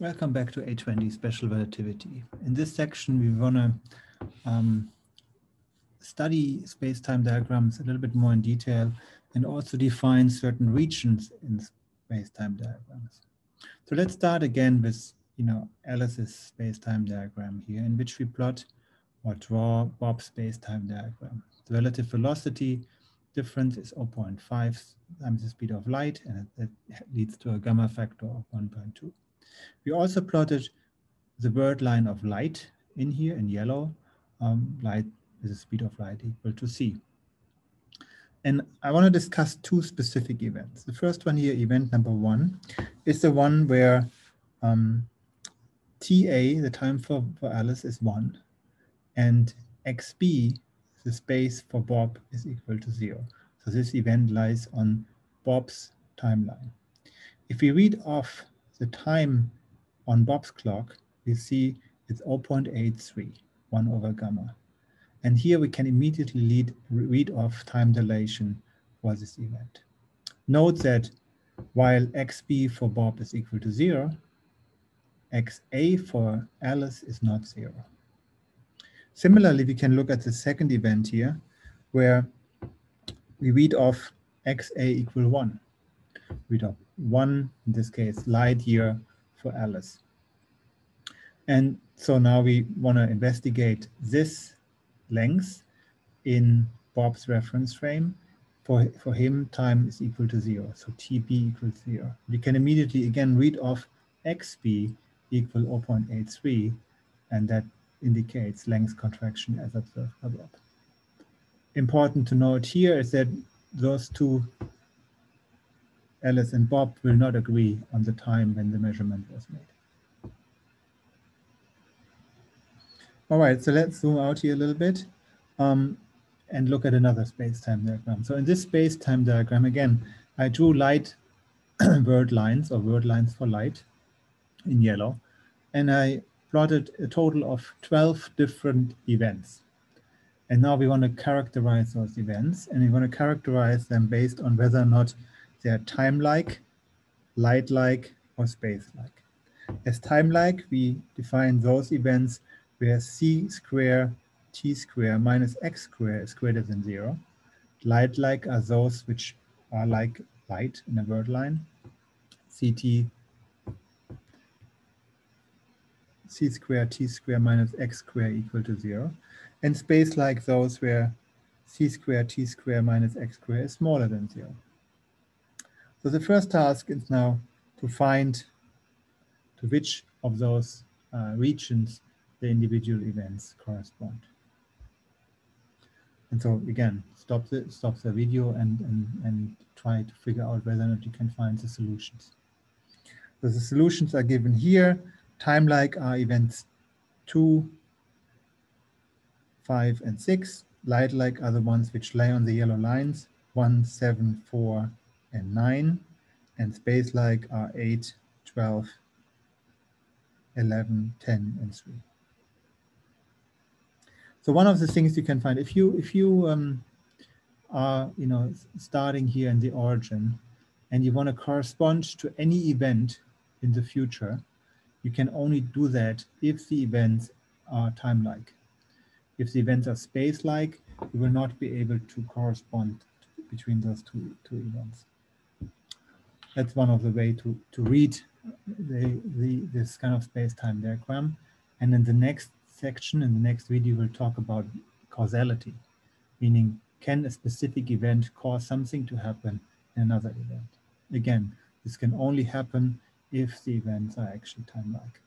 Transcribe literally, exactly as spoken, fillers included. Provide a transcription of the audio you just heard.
Welcome back to A twenty Special Relativity. In this section, we want to um, study space-time diagrams a little bit more in detail and also define certain regions in space-time diagrams. So let's start again with, you know, Alice's space-time diagram here, in which we plot or draw Bob's space-time diagram. The relative velocity difference is zero point five times the speed of light, and that leads to a gamma factor of one point two. We also plotted the word line of light in here in yellow, um, light with the speed of light equal to c. And I want to discuss two specific events. The first one here, event number one, is the one where um, T A, the time for, for Alice, is one, and X B, the space for Bob, is equal to zero. So this event lies on Bob's timeline. If we read off the time on Bob's clock, we see it's zero point eight three, one over gamma. And here we can immediately lead, read off time dilation for this event. Note that while X B for Bob is equal to zero, xA for Alice is not zero. Similarly, we can look at the second event here, where we read off xA equal one. Read off one, in this case, light year for Alice. And so now we want to investigate this length in Bob's reference frame. For, for him, time is equal to zero, so T B equals zero. We can immediately, again, read off X B equal zero point eight three, and that indicates length contraction as observed by Bob. Important to note here is that those two, Alice and Bob, will not agree on the time when the measurement was made. All right, so let's zoom out here a little bit um, and look at another space-time diagram. So in this space-time diagram, again, I drew light word lines or word lines for light in yellow, and I plotted a total of twelve different events. And now we want to characterize those events, and we want to characterize them based on whether or not they are time-like, light-like, or space-like. As time-like, we define those events where c square, t square, minus x square is greater than zero. Light-like are those which are like light in a word line. Ct, c square, t square, minus x square equal to zero. And space-like those where c square, t square, minus x square is smaller than zero. So the first task is now to find to which of those uh, regions the individual events correspond. And so again, stop the, stop the video and, and, and try to figure out whether or not you can find the solutions. So the solutions are given here. Time-like are events two, five, and six. Light-like are the ones which lie on the yellow lines, one, seven, four, and nine, and space-like are eight, twelve, eleven, ten, and three. So one of the things you can find, if you if you um, are you know starting here in the origin, and you want to correspond to any event in the future, you can only do that if the events are time-like. If the events are space-like, you will not be able to correspond between those two two events. That's one of the way to, to read the, the, this kind of space-time diagram. And in the next section, in the next video, we'll talk about causality, meaning can a specific event cause something to happen in another event? Again, this can only happen if the events are actually time-like.